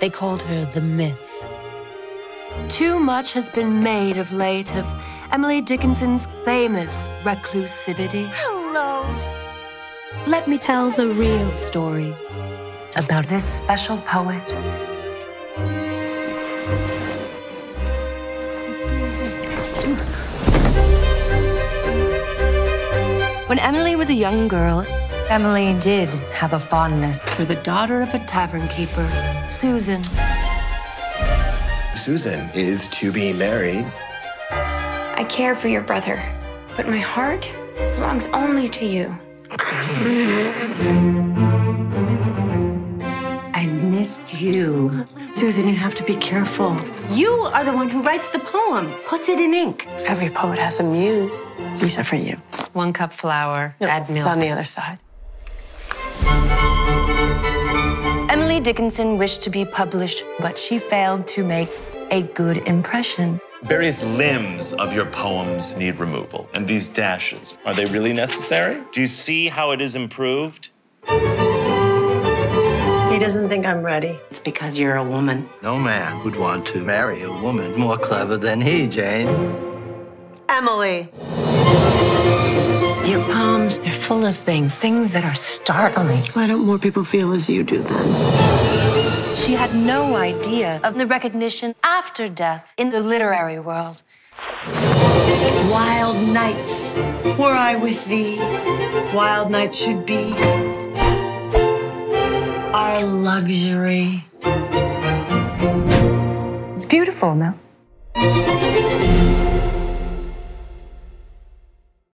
They called her the myth. Too much has been made of late of Emily Dickinson's famous reclusivity. Hello. Let me tell the real story about this special poet. When Emily was a young girl, Emily did have a fondness for the daughter of a tavern keeper, Susan. Susan is to be married. I care for your brother, but my heart belongs only to you. I missed you. Susan, you have to be careful. You are the one who writes the poems, puts it in ink. Every poet has a muse. These are for you. 1 cup flour, no, add milk. It's on the other side. Emily Dickinson wished to be published, but she failed to make a good impression. Various limbs of your poems need removal. And these dashes, are they really necessary? Do you see how it is improved? He doesn't think I'm ready. It's because you're a woman. No man would want to marry a woman more clever than he, Jane. Emily. Your poems, they're full of things that are startling. Why don't more people feel as you do then? She had no idea of the recognition after death in the literary world. Wild nights, were I with thee, wild nights should be our luxury. It's beautiful, no?